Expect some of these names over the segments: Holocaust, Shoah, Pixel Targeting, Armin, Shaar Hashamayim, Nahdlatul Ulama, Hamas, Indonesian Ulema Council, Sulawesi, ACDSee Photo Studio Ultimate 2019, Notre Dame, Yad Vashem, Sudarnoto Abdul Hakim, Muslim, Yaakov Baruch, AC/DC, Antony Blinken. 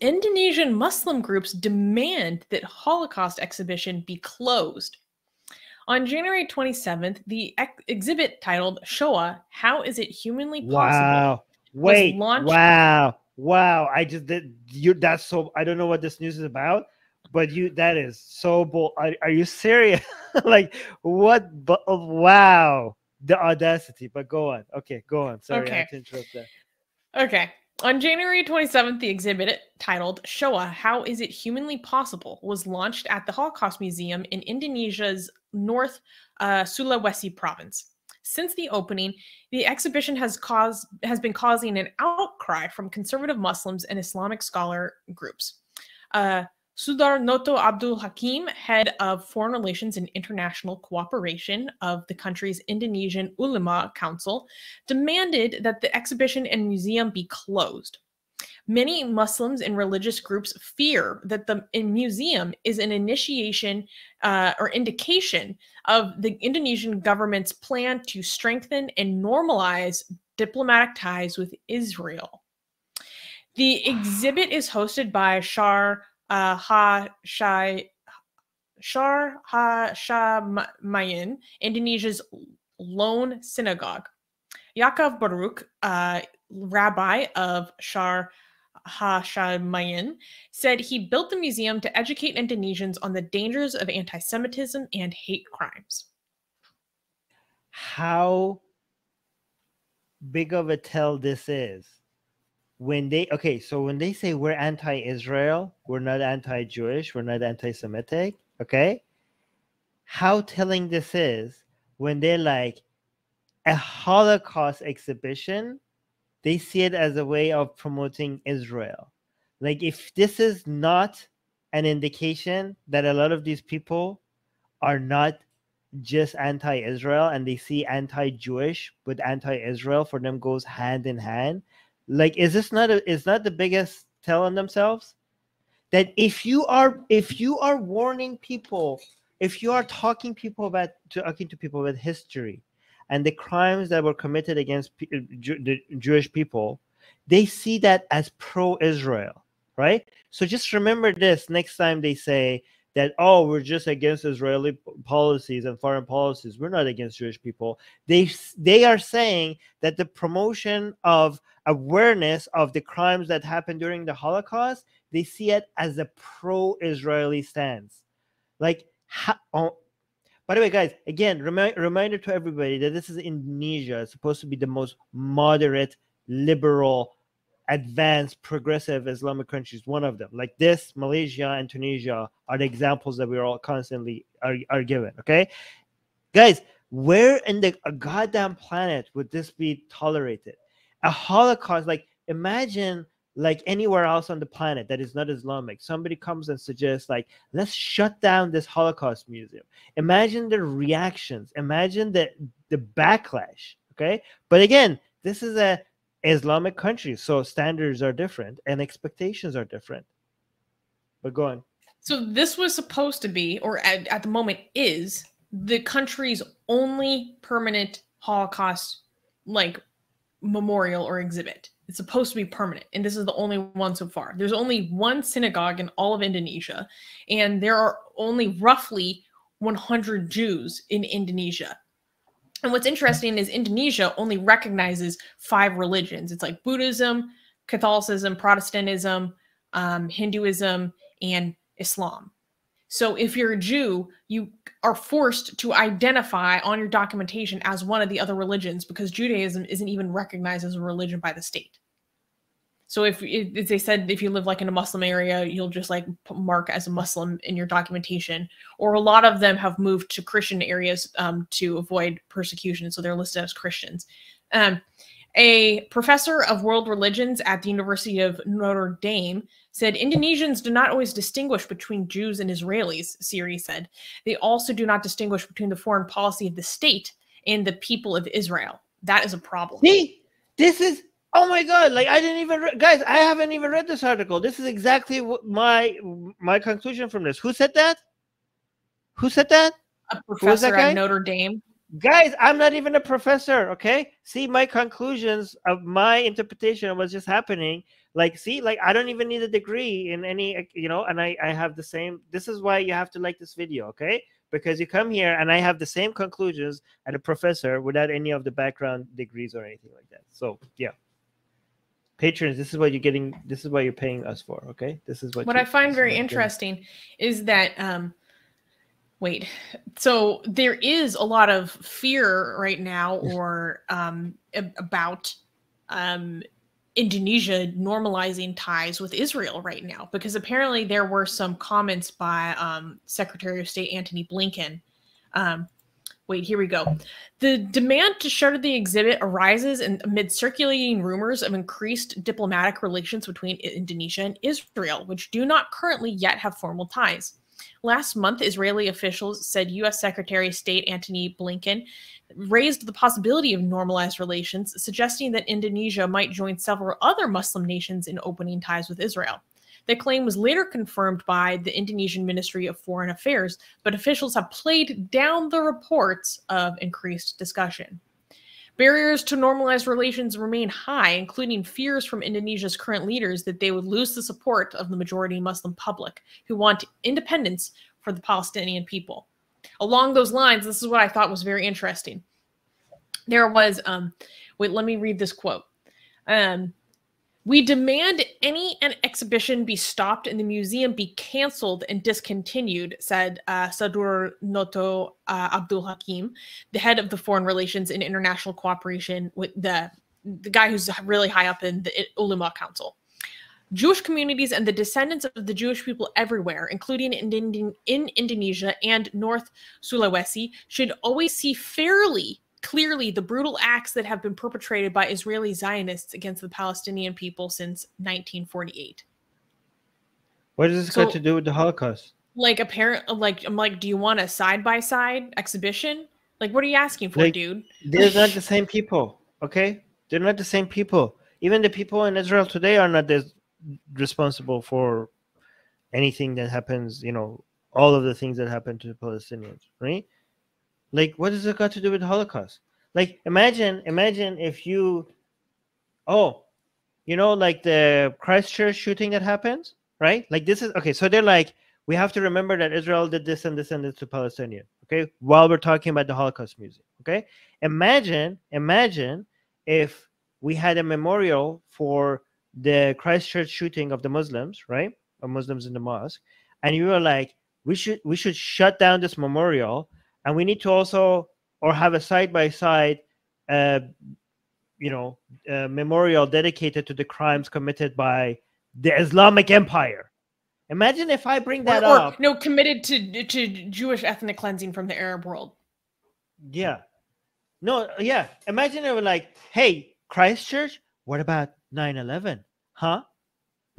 Indonesian Muslim groups demand that Holocaust exhibition be closed. On January 27th, the exhibit titled Shoah, How Is It Humanly Possible? Wow. Wait. Launched... Wow. Wow. I just did you. That's so. I don't know what this news is about, but you. That is so bold. Are you serious? Like what? But oh, wow. The audacity. But go on. Okay. Go on. Sorry. Okay. I had to interrupt that. Okay. On January 27th, the exhibit titled Shoah, How Is It Humanly Possible? Was launched at the Holocaust Museum in Indonesia's North Sulawesi province. Since the opening, the exhibition has been causing an outcry from conservative Muslims and Islamic scholar groups. Sudarnoto Abdul Hakim, head of foreign relations and international cooperation of the country's Indonesian Ulema Council, demanded that the exhibition and museum be closed. Many Muslims and religious groups fear that the museum is an initiation or indication of the Indonesian government's plan to strengthen and normalize diplomatic ties with Israel. The exhibit is hosted by Shaar Hashamayim, Indonesia's lone synagogue. Yaakov Baruch, rabbi of Shaar Hashamayim, said he built the museum to educate Indonesians on the dangers of anti-Semitism and hate crimes. How big of a tell this is. So when they say we're anti-Israel, we're not anti-Jewish, we're not anti-Semitic, okay? How telling this is when they're like a Holocaust exhibition, they see it as a way of promoting Israel. Like if this is not an indication that a lot of these people are not just anti-Israel and they see anti-Jewish with anti-Israel for them goes hand in hand. Like, is this not the biggest tell on themselves? That if you are warning people, if you are talking people about to people about history and the crimes that were committed against the Jewish people, they see that as pro-Israel, right? So just remember this next time they say that, oh, we're just against Israeli policies and foreign policies. We're not against Jewish people. They are saying that the promotion of awareness of the crimes that happened during the Holocaust, they see it as a pro-Israeli stance. Like, by the way, guys, again, reminder to everybody that this is Indonesia. It's supposed to be the most moderate, liberal, advanced, progressive Islamic countries, one of them. Like this, Malaysia and Tunisia are the examples that we are all constantly are given, okay? Guys, where in the goddamn planet would this be tolerated? A Holocaust, like imagine like anywhere else on the planet that is not Islamic, somebody comes and suggests like, let's shut down this Holocaust museum. Imagine the reactions, imagine the backlash, okay? But again, this is a Islamic countries, so standards are different and expectations are different. But go on. So this was supposed to be, or at the moment is, the country's only permanent Holocaust like memorial or exhibit. It's supposed to be permanent, and this is the only one so far. There's only one synagogue in all of Indonesia, and there are only roughly 100 Jews in Indonesia. And what's interesting is Indonesia only recognizes 5 religions. It's like Buddhism, Catholicism, Protestantism, Hinduism, and Islam. So if you're a Jew, you are forced to identify on your documentation as one of the other religions because Judaism isn't even recognized as a religion by the state. So if they said if you live like in a Muslim area, you'll just like mark as a Muslim in your documentation. Or a lot of them have moved to Christian areas to avoid persecution, so they're listed as Christians. A professor of world religions at the University of Notre Dame said, Indonesians do not always distinguish between Jews and Israelis, Siri said. They also do not distinguish between the foreign policy of the state and the people of Israel. That is a problem. See, this is... Oh my God, like I didn't even, guys, I haven't even read this article. This is exactly my conclusion from this. Who said that? A professor at Notre Dame. Guys, I'm not even a professor, okay? See, my conclusions of my interpretation of what's just happening, like, see, like, I don't even need a degree in any, you know, and I have the same. This is why you have to like this video, okay? Because you come here and I have the same conclusions as a professor without any of the background degrees or anything like that. So, yeah. Patrons, this is what you're getting. This is what you're paying us for, okay? This is what I find very interesting is that... Wait, so there is a lot of fear right now or about Indonesia normalizing ties with Israel right now, because apparently there were some comments by Secretary of State Antony Blinken. Wait, here we go. The demand to shutter the exhibit arises amid circulating rumors of increased diplomatic relations between Indonesia and Israel, which do not currently yet have formal ties. Last month, Israeli officials said U.S. Secretary of State Antony Blinken raised the possibility of normalized relations, suggesting that Indonesia might join several other Muslim nations in opening ties with Israel. The claim was later confirmed by the Indonesian Ministry of Foreign Affairs, but officials have played down the reports of increased discussion. Barriers to normalized relations remain high, including fears from Indonesia's current leaders that they would lose the support of the majority Muslim public who want independence for the Palestinian people. Along those lines, this is what I thought was very interesting. There was, wait, let me read this quote. We demand an exhibition be stopped and the museum be canceled and discontinued, said Sudarnoto Abdul Hakim, the head of the Foreign Relations and International Cooperation, with the guy who's really high up in the Ulema Council. Jewish communities and the descendants of the Jewish people everywhere, including in Indonesia and North Sulawesi, should always see fairly clearly the brutal acts that have been perpetrated by Israeli Zionists against the Palestinian people since 1948. What does this got to do with the Holocaust? Like, apparently, like, I'm like, do you want a side-by-side exhibition? Like, what are you asking for, like, dude? They're not the same people, okay? They're not the same people. Even the people in Israel today are not responsible for anything that happens, you know, all of the things that happen to the Palestinians, right? Like, what does it got to do with the Holocaust? Like, imagine if you, oh, you know, like the Christchurch shooting that happens, right? Like, this is, okay, so they're like, we have to remember that Israel did this and this and this to Palestinians, okay? While we're talking about the Holocaust museum, okay? Imagine if we had a memorial for the Christchurch shooting of the Muslims, right? Or Muslims in the mosque. And you were like, we should shut down this memorial. And we need to also, or have a side-by-side, you know, memorial dedicated to the crimes committed by the Islamic Empire. Imagine if I bring that up. No, committed to Jewish ethnic cleansing from the Arab world. Yeah. No, yeah. Imagine they were like, hey, Christchurch, what about 9/11? Huh?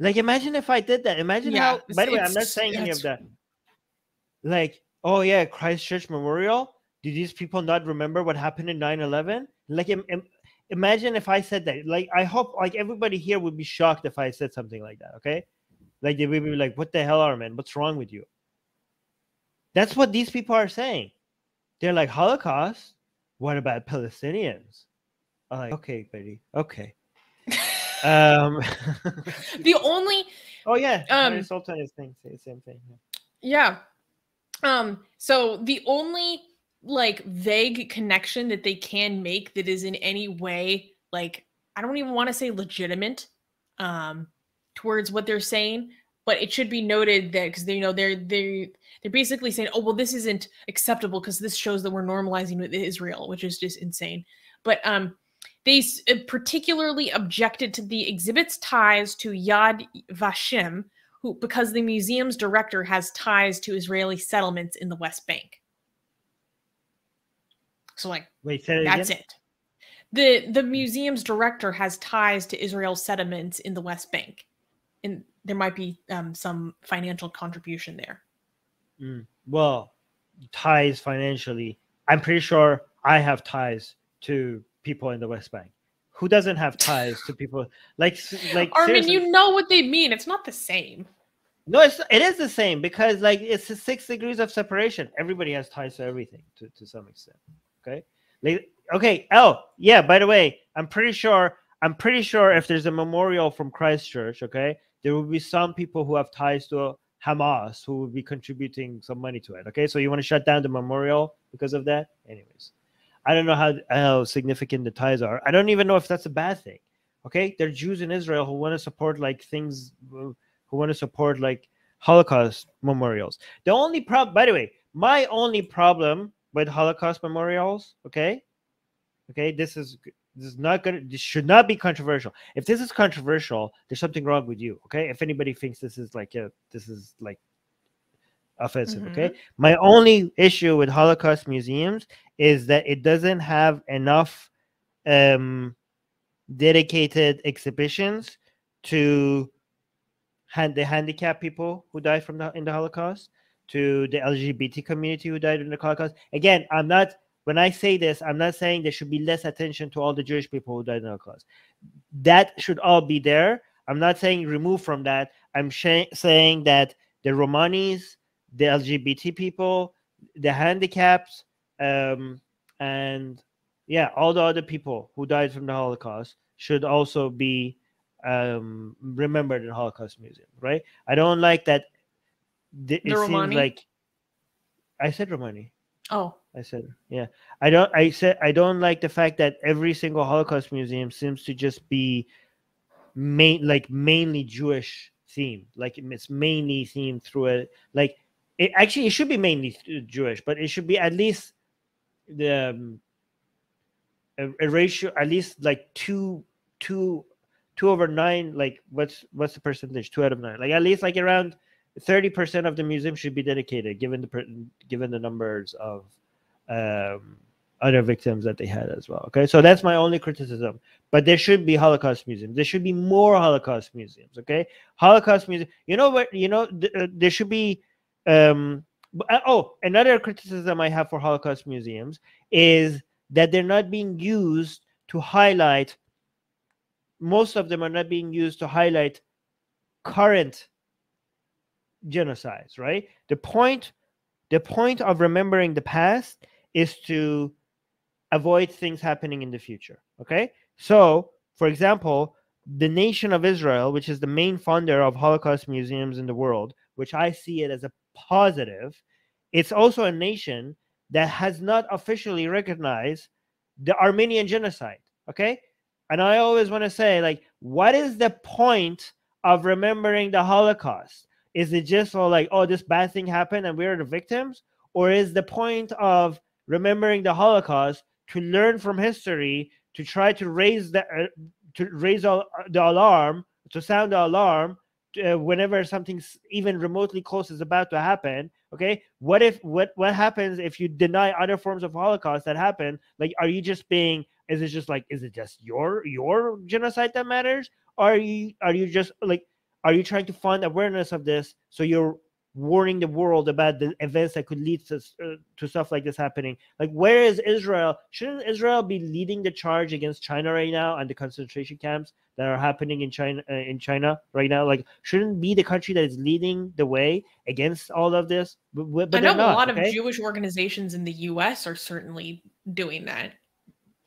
Like, imagine if I did that. Imagine how, by the way, I'm not saying any of that. Like, oh yeah, Christchurch Memorial. Do these people not remember what happened in 9/11? Like, imagine if I said that. Like, I hope like everybody here would be shocked if I said something like that. Okay, like they would be like, "What the hell, Armin? What's wrong with you?" That's what these people are saying. They're like, Holocaust. What about Palestinians? I'm like, okay, buddy. Okay. The only. Oh yeah. Sultan is saying the same thing. Yeah. So the only like vague connection that they can make that is in any way, like, I don't even want to say legitimate, towards what they're saying, but it should be noted that, because they, you know, they're basically saying, oh, well, this isn't acceptable because this shows that we're normalizing with Israel, which is just insane. But, they particularly objected to the exhibit's ties to Yad Vashem, because the museum's director has ties to Israeli settlements in the West Bank. So, like, wait, that's again? It. The museum's director has ties to Israel settlements in the West Bank. And there might be some financial contribution there. Well, ties financially. I'm pretty sure I have ties to people in the West Bank. Who doesn't have ties to people like Armin? Seriously. You know what they mean. It's not the same. No, it is the same, because like it's the 6 degrees of separation. Everybody has ties to everything to some extent. Okay. Okay. Oh, yeah. By the way, I'm pretty sure if there's a memorial from Christchurch, okay, there will be some people who have ties to Hamas who will be contributing some money to it. Okay. So you want to shut down the memorial because of that? Anyways, I don't know how significant the ties are. I don't even know if that's a bad thing. Okay. There are Jews in Israel who want to support like things, who want to support like Holocaust memorials. The only problem, by the way, my only problem with Holocaust memorials, okay, this is not gonna, this should not be controversial. If this is controversial, there's something wrong with you, okay? If anybody thinks this is like offensive, mm-hmm. Okay? My only issue with Holocaust museums is that it doesn't have enough dedicated exhibitions to the handicapped people who died in the Holocaust, to the LGBT community who died in the Holocaust. Again, when I say this, I'm not saying there should be less attention to all the Jewish people who died in the Holocaust. That should all be there. I'm not saying remove from that. I'm saying that the Romanis, the LGBT people, the handicapped, and yeah, all the other people who died from the Holocaust should also be remembered in the Holocaust Museum, right? I don't like that. It seems like I said Romani. Oh, I said yeah. I don't like the fact that every single Holocaust museum seems to just be mainly Jewish themed. Like it's mainly themed through it. Like it should be mainly Jewish, but it should be at least the a ratio at least like two over nine. Like what's the percentage? 2 out of 9. Like at least like around 30% of the museum should be dedicated, given the numbers of other victims that they had as well. Okay, so that's my only criticism. But there should be Holocaust museums. There should be more Holocaust museums. Okay, Holocaust museum. You know what? You know there should be. Oh, another criticism I have for Holocaust museums is that they're not being used to highlight. Most of them are not being used to highlight current genocides, right? The point of remembering the past is to avoid things happening in the future. Okay, so for example, the nation of Israel, which is the main funder of Holocaust museums in the world, which I see it as a positive, it's also a nation that has not officially recognized the Armenian genocide. Okay, and I always want to say, like, what is the point of remembering the Holocaust? Is it just all like, oh, this bad thing happened and we're the victims? Or is the point of remembering the Holocaust to learn from history, to try to sound the alarm whenever something even remotely close is about to happen? Okay, what happens if you deny other forms of Holocaust that happen? Like, are you just being? Is it just like, is it just your genocide that matters? Or are you just like? Are you trying to fund awareness of this so you're warning the world about the events that could lead to stuff like this happening? Like, where is Israel? Shouldn't Israel be leading the charge against China right now and the concentration camps that are happening in China right now? Like, shouldn't be the country that is leading the way against all of this? But I know a lot of Jewish organizations in the U.S. are certainly doing that.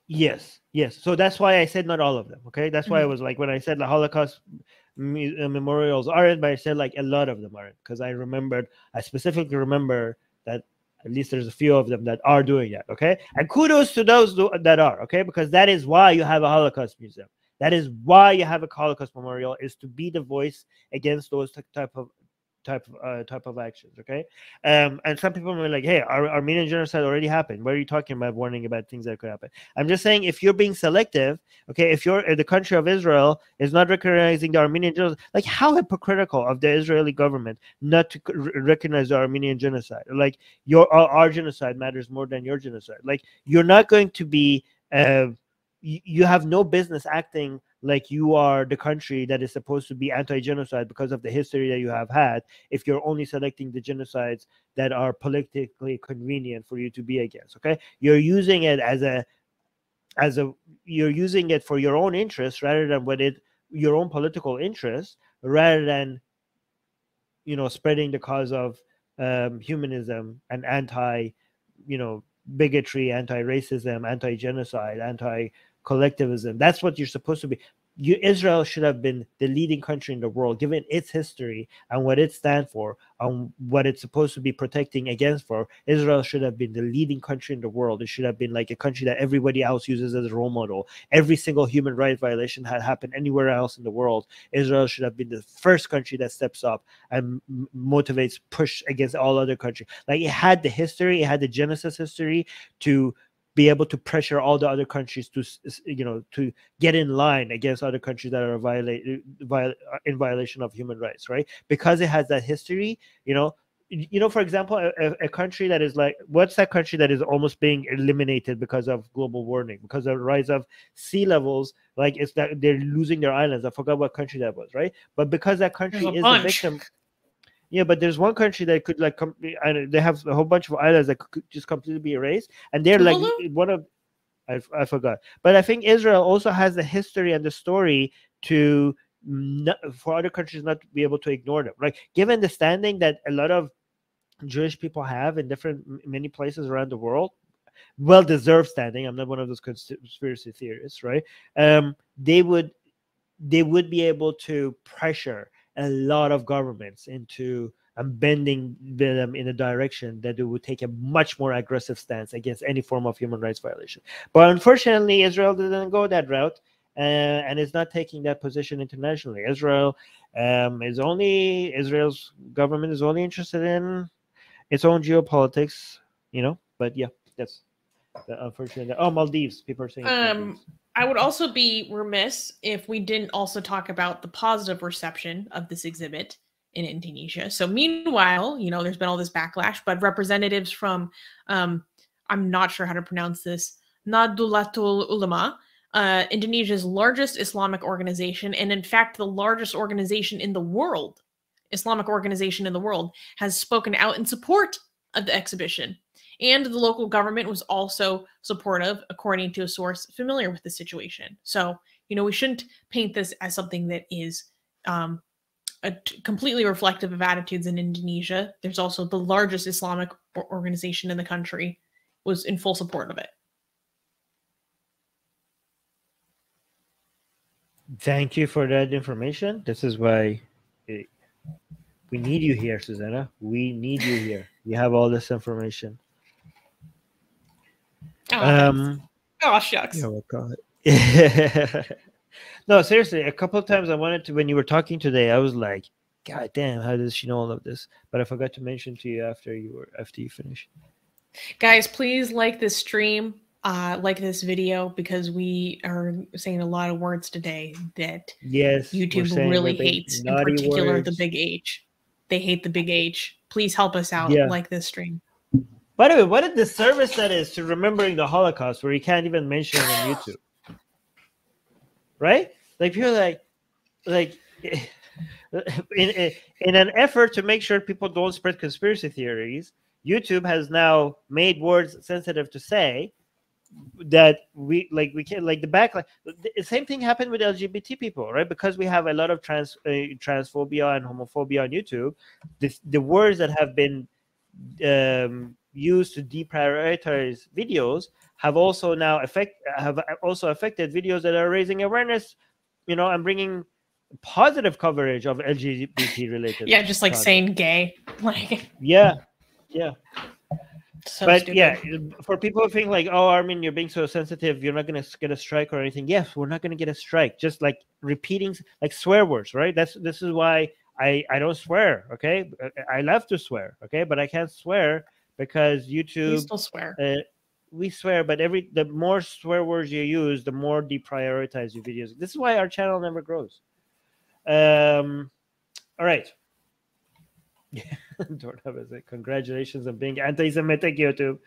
Yes. So that's why I said not all of them. Okay, that's why I was like, when I said the Holocaust memorials aren't, but I said like a lot of them aren't, because I specifically remember that at least there's a few of them that are doing that. Okay, and kudos to those that are, okay, because that is why you have a Holocaust museum, that is why you have a Holocaust memorial, is to be the voice against those type of actions. Okay, and some people were like, hey, Armenian genocide already happened, what are you talking about warning about things that could happen? I'm just saying, if you're being selective, okay, if you're the country of Israel is not recognizing the Armenian genocide, like, how hypocritical of the Israeli government not to recognize the Armenian genocide. Like, our genocide matters more than your genocide. Like, you're not going to be you have no business acting like you are the country that is supposed to be anti-genocide because of the history that you have had, if you're only selecting the genocides that are politically convenient for you to be against. Okay, you're using it you're using it for your own interests rather than your own political interests, rather than, spreading the cause of humanism and anti, bigotry, anti-racism, anti-genocide, anti-collectivism. That's what you're supposed to be. Israel should have been the leading country in the world, given its history and what it stands for and what it's supposed to be protecting against for. Israel should have been the leading country in the world. It should have been like a country that everybody else uses as a role model. Every single human rights violation had happened anywhere else in the world. Israel should have been the first country that steps up and motivates, push against all other countries. Like, it had the history, it had the Genesis history to be able to pressure all the other countries to, to get in line against other countries that are in violation of human rights, right? Because it has that history, for example, a country that is like, what's that country that is almost being eliminated because of global warming, because of the rise of sea levels? Like, it's that they're losing their islands. I forgot what country that was, right? But because that country is a victim. Yeah, but there's one country that could, like, they have a whole bunch of islands that could just completely be erased, and they're like one of, I forgot. But I think Israel also has the history and the story to for other countries not to be able to ignore them. Like, given the standing that a lot of Jewish people have in many places around the world, well-deserved standing. I'm not one of those conspiracy theorists, right? They would be able to pressure a lot of governments into bending them in a direction that it would take a much more aggressive stance against any form of human rights violation. But unfortunately, Israel didn't go that route, and it's not taking that position internationally. Israel's government is only interested in its own geopolitics, But yeah, that's the unfortunate. Oh, Maldives. People are saying Maldives. I would also be remiss if we didn't also talk about the positive reception of this exhibit in Indonesia. So meanwhile, there's been all this backlash, but representatives from, I'm not sure how to pronounce this, Nahdlatul Ulama, Indonesia's largest Islamic organization, and in fact, the largest organization in the world, Islamic organization in the world, has spoken out in support of the exhibition. And the local government was also supportive, according to a source familiar with the situation. So, we shouldn't paint this as something that is completely reflective of attitudes in Indonesia. There's also the largest Islamic organization in the country was in full support of it. Thank you for that information. This is why we need you here, Susanna. We need you here. You have all this information. Oh shucks. Oh my God. No, seriously, a couple of times I wanted to, when you were talking today, I was like, God damn, how does she know all of this? But I forgot to mention to you after you finished. Guys, please like this stream, like this video, because we are saying a lot of words today that YouTube really hates, in particular the big H. They hate the big H. Please help us out, like this stream. By the way, what a disservice that is to remembering the Holocaust, where you can't even mention it on YouTube, right? Like, people like in an effort to make sure people don't spread conspiracy theories, YouTube has now made words sensitive to say that we can, like, the backlash. The same thing happened with LGBT people, right? Because we have a lot of transphobia and homophobia on YouTube. The words that have been used to deprioritize videos have also now affected videos that are raising awareness, and bringing positive coverage of LGBT related. Yeah, just like content. Saying gay. Like, yeah. So but stupid. Yeah, for people who think like, oh, Armin, you're being so sensitive, you're not going to get a strike or anything. Yes, we're not going to get a strike. Just like repeating like swear words, right? This is why I don't swear, okay? I love to swear, okay? But I can't swear because YouTube... We still swear. We swear, but the more swear words you use, the more deprioritize your videos. This is why our channel never grows. All right. Congratulations on being anti-Semitic, YouTube.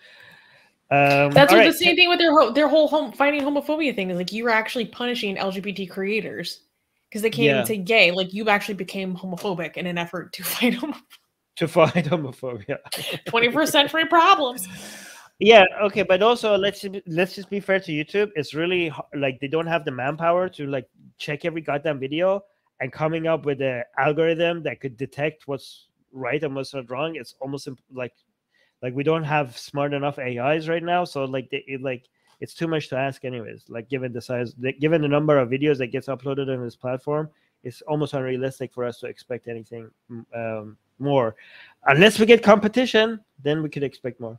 That's right. The same thing with their whole fighting homophobia thing. Is like, you were actually punishing LGBT creators. Because they can't even say gay. Like, you actually became homophobic in an effort to fight homophobia. 21st century problems. Yeah, okay, but also let's just be fair to YouTube. It's really like they don't have the manpower to like check every goddamn video and coming up with an algorithm that could detect what's right and what's not wrong. It's almost like Like, we don't have smart enough AIs right now, so like it's too much to ask anyways. Like, given the size, given the number of videos that gets uploaded on this platform, it's almost unrealistic for us to expect anything more. Unless we get competition, then we could expect more.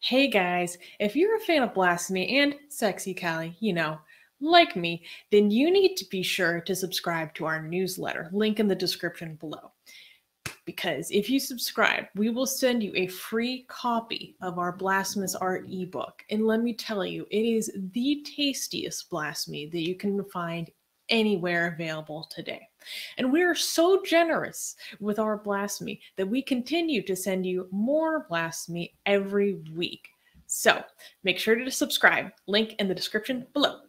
Hey guys, if you're a fan of blasphemy and sexy Callie, you know, like me, then you need to be sure to subscribe to our newsletter, link in the description below. Because if you subscribe, we will send you a free copy of our Blasphemous Art ebook. And let me tell you, it is the tastiest blasphemy that you can find anywhere available today. And we are so generous with our blasphemy that we continue to send you more blasphemy every week. So make sure to subscribe. Link in the description below.